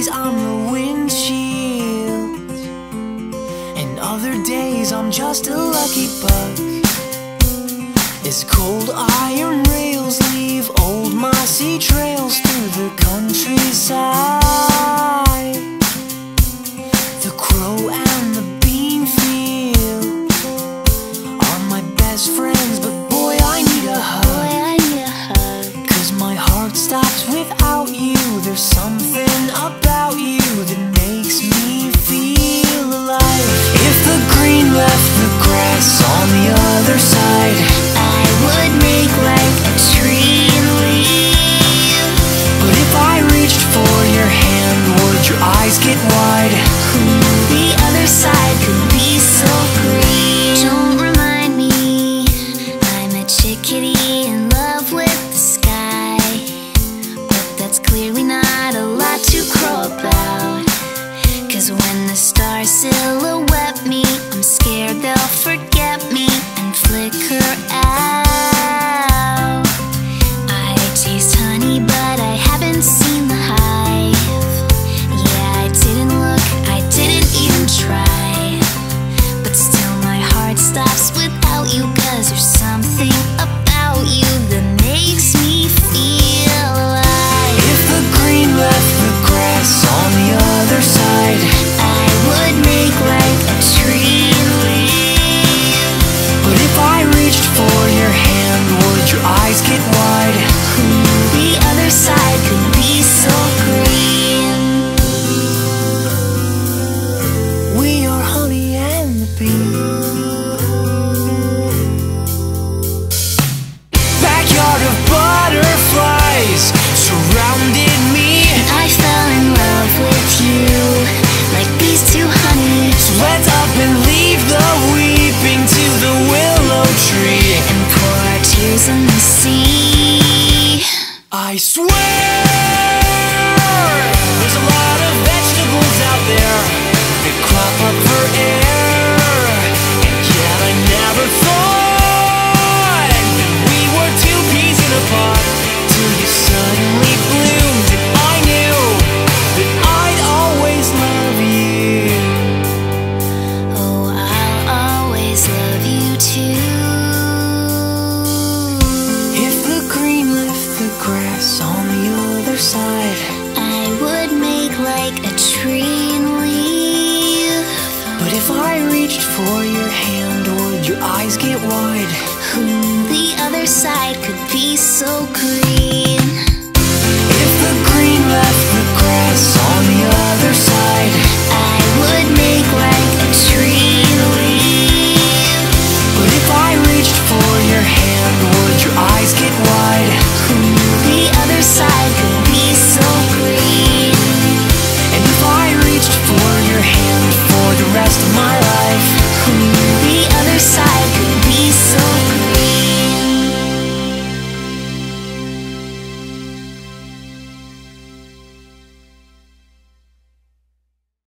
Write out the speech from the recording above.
days I'm the windshield, and other days I'm just a lucky buck. As cold iron rails leave old mossy trails through the countryside, the crow and the bean field are my best friends, but boy, I need a hug. 'Cause my heart stops without you. There's something about you that makes me feel alive. If the green left the grass on the other side, I would make like a tree and leave. But if I reached for your hand, would your eyes get wide? Who knew the other side could be so green? Don't remind me, I'm a chickadee in love with the sky. But that's clearly not a lot to crow about, 'cause when the stars silhouette me, I'm scared they'll forget me and flicker out. I taste honey, but I haven't seen the hive. Yeah, I didn't look, I didn't even try, but still my heart stops without you, 'cause there's something about you that makes me feel alive. If the green left the grass on the other side, I would make like a tree and leave. But if I reached for your hand, would your eyes get wide? Who knew the other side could be so green? We are honey and the bee. Backyard of butterflies surrounded me. I fell in love with you, like bees to honey. So let's up and leave the weeping to the willow tree, and pour our tears in the sea. I swear there's a lot of vegetables out there that crop up for air, and yet I never thought that we were two peas in a pod, till you suddenly bloomed and I knew that I'd always love you. Oh, I'll always love you too. If the green left the grass on the other side, I would make like a tree and leave. But if I reached for your hand, would your eyes get wide? Who knew the other side could be so green?